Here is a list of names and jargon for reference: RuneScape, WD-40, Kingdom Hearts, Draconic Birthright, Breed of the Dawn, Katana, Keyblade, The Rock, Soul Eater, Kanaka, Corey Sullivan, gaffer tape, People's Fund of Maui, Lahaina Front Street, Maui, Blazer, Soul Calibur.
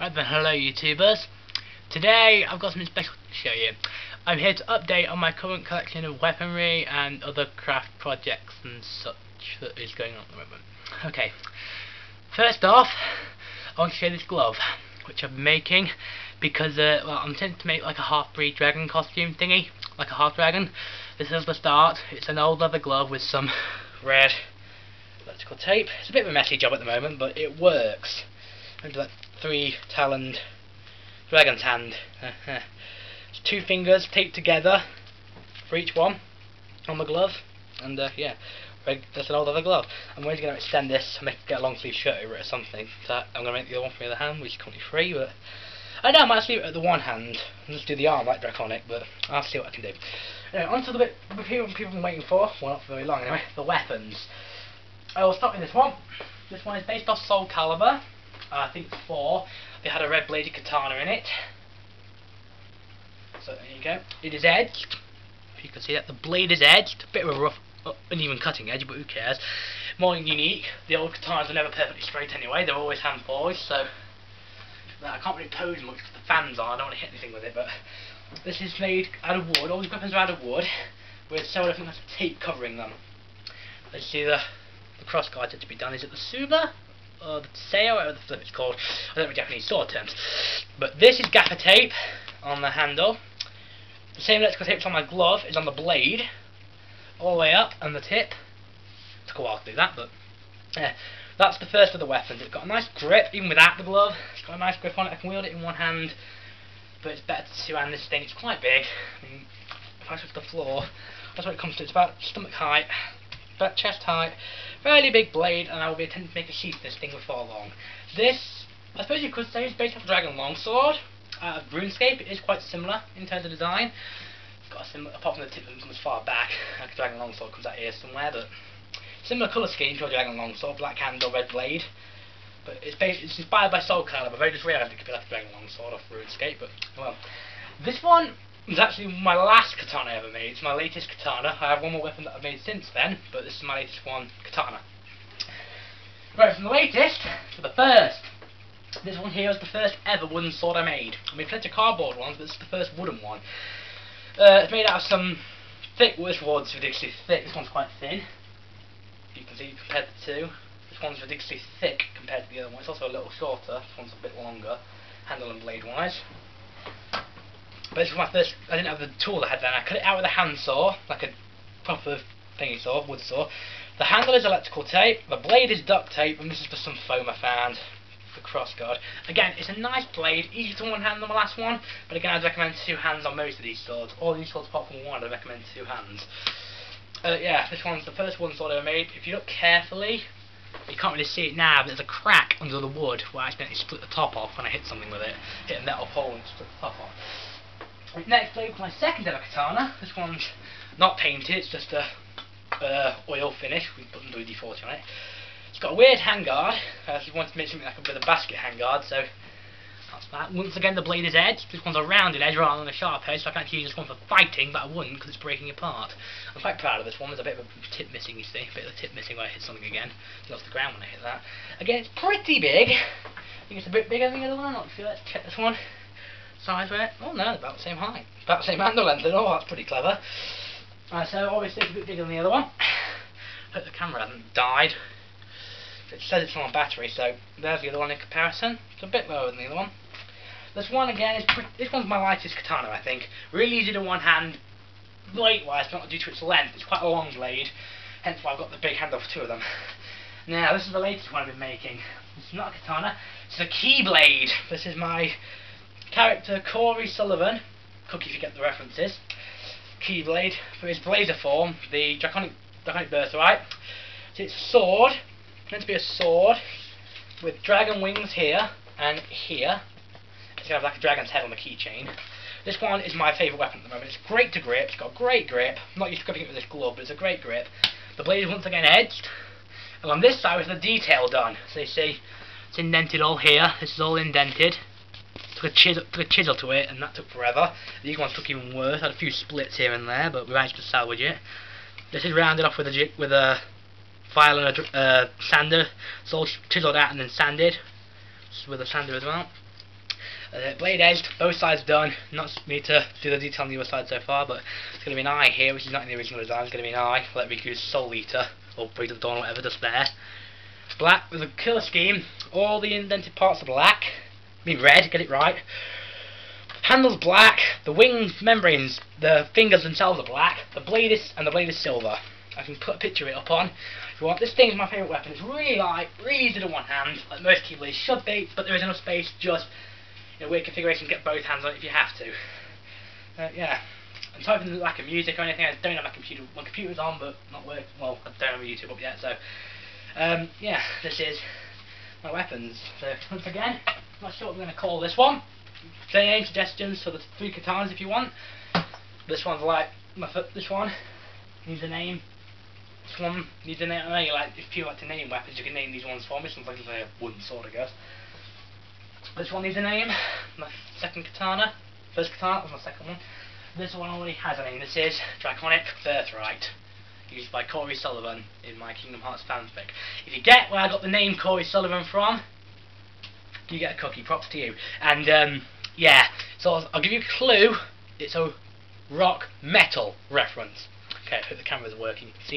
Right then, hello YouTubers. Today I've got something special to show you. I'm here to update on my current collection of weaponry and other craft projects and such that is going on at the moment. Okay, first off, I want to show this glove, which I'm making because well, I'm tempted to make like a half-breed dragon costume thingy, like a half-dragon. This is the start. It's an old leather glove with some red electrical tape. It's a bit of a messy job at the moment, but it works. Remember that three-taloned dragon's hand. It's two fingers taped together for each one on the glove, and yeah, that's an old leather glove. I'm going to extend this and get a long sleeve shirt over it or something. So I'm going to make the other one for the other hand, which is currently free, but I don't know, I might leave it at the one hand and just do the arm like Draconic, but I'll see what I can do. Anyway, on to the bit people have been waiting for, well, not for very long anyway, the weapons. I will start with this one. This one is based off Soul Calibur. I think 4. They had a red bladed katana in it. So there you go. It is edged. If you can see that, the blade is edged. A bit of a rough, uneven cutting edge, but who cares? More unique. The old katanas are never perfectly straight anyway. They're always hand poised, so I can't really pose much because the fans are. I don't want to hit anything with it, but this is made out of wood. All these weapons are out of wood, with several different kinds of tape covering them. As you see, the cross guard to be done is at the Suba. Or the Seiya, whatever the flip it's called. I don't know Japanese sword terms. But this is gaffer tape on the handle. The same electrical tape on my glove is on the blade, all the way up, and the tip. Took a while to do that, but yeah. That's the first of the weapons. It's got a nice grip, even without the glove. It's got a nice grip on it. I can wield it in one hand, but it's better to two-hand this thing. It's quite big. I mean, if I touch the floor, that's what it comes to. It's about stomach height, about chest height. Fairly big blade, and I will be attempting to make a sheath for this thing before long. This, I suppose you could say, is based off Dragon Longsword out of RuneScape. It is quite similar in terms of design. It's got a similar, apart from the tip that comes far back, like a Dragon Longsword comes out here somewhere, but similar colour scheme to a Dragon Longsword, black handle, red blade. But it's inspired by Soul Calibur. I just realised it could be like a Dragon Longsword off RuneScape, but well. This one is actually my last katana I ever made. It's my latest katana. I have one more weapon that I've made since then, but this is my latest one, katana. Right, from the latest to the first. This one here is the first ever wooden sword I made. I made plenty of cardboard ones, but this is the first wooden one. It's made out of some thick wood's ridiculously thick. This one's quite thin. You can see compared to the two. This one's ridiculously thick compared to the other one. It's also a little shorter. This one's a bit longer, handle and blade wise. But this was my first, I didn't have the tool I had then. I cut it out with a hand saw, like a proper thingy saw, wood saw. The handle is electrical tape, the blade is duct tape, and this is for some foam I found, the cross guard. Again, it's a nice blade, easy to one hand on the last one, but again I'd recommend two hands on most of these swords. All these swords apart from one, I'd recommend two hands. Yeah, this one's the first wooden sword I ever made. If you look carefully, you can't really see it now, but there's a crack under the wood where I accidentally split the top off when I hit something with it. Hit a metal pole and split the top off. Next, blade with my second ever katana. This one's not painted, it's just a oil finish. We put some WD-40 on it. It's got a weird handguard. I wanted to make something like a bit of a basket handguard, so that's that. Once again, the blade is edged. This one's a rounded edge rather than a sharp edge, so I can actually use this one for fighting, but I wouldn't because it's breaking apart. I'm quite proud of this one. There's a bit of a tip missing, you see. A bit of a tip missing where I hit something again. It's off the ground when I hit that. Again, it's pretty big. I think it's a bit bigger than the other one. I'm not sure. Let's check this one. Size where, oh no, about the same height, about the same handle length, and oh, that's pretty clever. So obviously it's a bit bigger than the other one. Hope the camera hasn't died. It says it's on battery, so there's the other one in comparison. It's a bit lower than the other one. This one again is pretty, this one's my lightest katana, I think. Really easy to one hand, blade wise, not due to its length. It's quite a long blade, hence why I've got the big handle for two of them. Now this is the latest one I've been making. It's not a katana, it's a Keyblade. This is my character Corey Sullivan, Cookie if you get the references, Keyblade, for his blazer form, the Draconic Birthright. So it's a sword, meant to be a sword, with dragon wings here and here. It's going to have like a dragon's head on the keychain. This one is my favourite weapon at the moment. It's great to grip, it's got a great grip. I'm not used to gripping it with this glove, but it's a great grip. The blade is once again edged, and on this side is the detail done. So you see, it's indented all here, this is all indented. Took a chisel to it, and that took forever. These ones took even worse. Had a few splits here and there, but we managed to salvage it. This is rounded off with a file and a sander. It's all chiseled out and then sanded, just with a sander as well. blade edged, both sides done. Not need to do the detail on the other side so far, but it's going to be an eye here, which is not in the original design. It's going to be an eye, like Riku's Soul Eater, or Breed of the Dawn, or whatever, just there. Black with a killer scheme. All the indented parts are black. I mean red, get it right. Handles black. The wing membranes, the fingers themselves are black. The blade is silver. I can put a picture of it up on if you want. This thing is my favourite weapon. It's really light, really easy to one hand, like most Keyblades should be, but there is enough space just in a weird configuration to get both hands on it if you have to. Yeah. I'm sorry for the lack of music or anything. I don't have my computer. My computer's on, but not working. Well, I don't have a YouTube up yet, so. Yeah, this is my weapons. So, once again, I'm not sure what I'm going to call this one. Say any suggestions for the three katanas if you want. This one's like my foot. This one needs a name. This one needs a name. I know you like, if you like to name weapons, you can name these ones for me. This one's like a wooden sword, I guess. This one needs a name. My second katana. First katana was my second one. This one already has a name. This is Draconic Birthright, used by Corey Sullivan in my Kingdom Hearts fanfic. If you get where I got the name Corey Sullivan from, you get a cookie. Props to you. And yeah, so I'll give you a clue. It's a rock metal reference. Okay, I hope the camera's working. See ya.